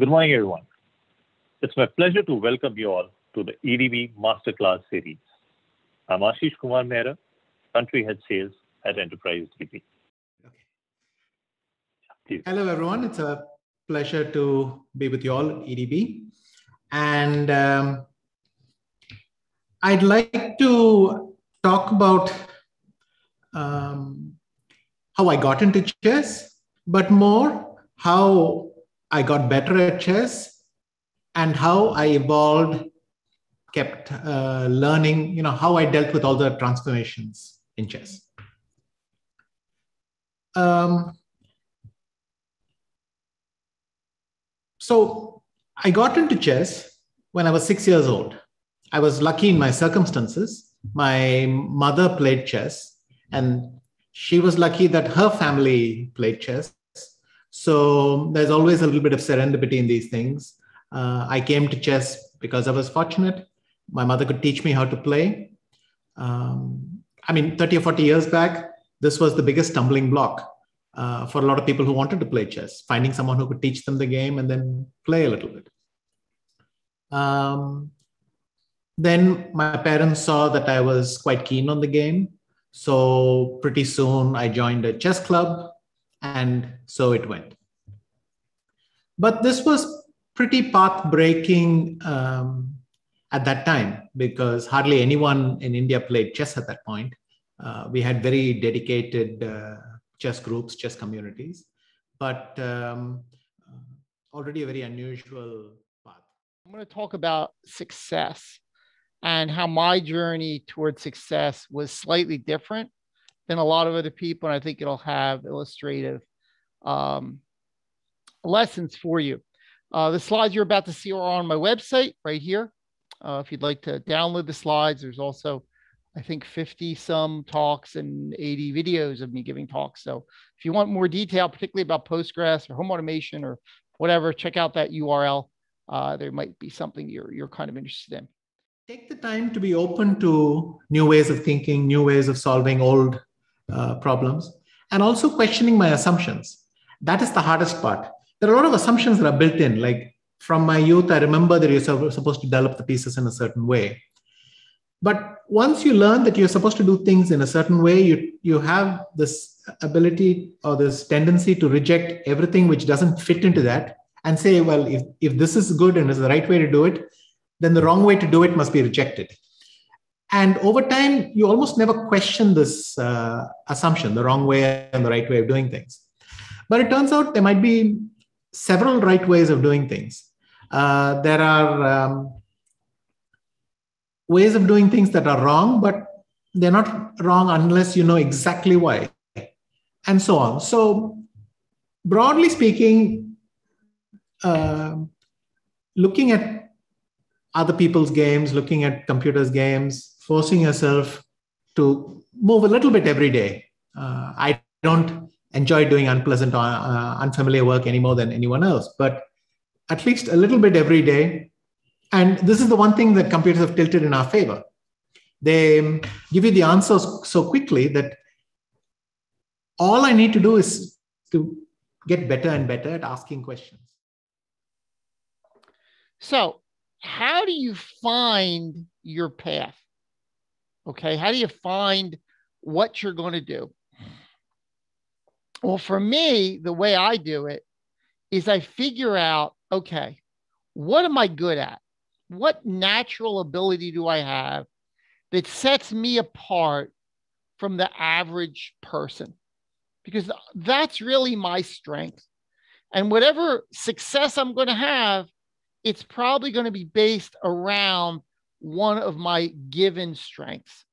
Good morning, everyone. It's my pleasure to welcome you all to the EDB Masterclass series. I'm Ashish Kumar Mehra, Country Head Sales at Enterprise EDB. Okay. Hello, everyone. It's a pleasure to be with you all at EDB. And I'd like to talk about how I got into chess, but more how I got better at chess and how I evolved, kept learning, how I dealt with all the transformations in chess. So I got into chess when I was 6 years old. I was lucky in my circumstances. My mother played chess and she was lucky that her family played chess. So there's always a little bit of serendipity in these things. I came to chess because I was fortunate. My mother could teach me how to play. 30 or 40 years back, this was the biggest stumbling block for a lot of people who wanted to play chess, finding someone who could teach them the game and then play a little bit. Then my parents saw that I was quite keen on the game. So pretty soon I joined a chess club, and so it went. But this was pretty path-breaking at that time, because hardly anyone in India played chess at that point. We had very dedicated chess groups, chess communities, but already a very unusual path. I'm going to talk about success and how my journey towards success was slightly different than a lot of other people, and I think it'll have illustrative lessons for you. The slides you're about to see are on my website right here. If you'd like to download the slides, there's also, I think, 50-some talks and 80 videos of me giving talks. So if you want more detail, particularly about Postgres or home automation or whatever, check out that URL. There might be something you're kind of interested in. Take the time to be open to new ways of thinking, new ways of solving old problems, and also questioning my assumptions. That is the hardest part. There are a lot of assumptions that are built in. Like from my youth, I remember that you're supposed to develop the pieces in a certain way. But once you learn that you're supposed to do things in a certain way, you have this ability or this tendency to reject everything which doesn't fit into that and say, well, if this is good and is the right way to do it, then the wrong way to do it must be rejected. And over time, you almost never question this assumption, the wrong way and the right way of doing things. But it turns out there might be several right ways of doing things. There are ways of doing things that are wrong, but they're not wrong unless you know exactly why, and so on. So broadly speaking, looking at other people's games, looking at computers' games, forcing yourself to move a little bit every day. I don't enjoy doing unpleasant or unfamiliar work any more than anyone else, but at least a little bit every day. And this is the one thing that computers have tilted in our favor. They give you the answers so quickly that all I need to do is to get better and better at asking questions. So how do you find your path? Okay, how do you find what you're going to do? Well, for me, the way I do it is I figure out, okay, what am I good at? What natural ability do I have that sets me apart from the average person? Because that's really my strength. And whatever success I'm going to have, it's probably going to be based around one of my given strengths.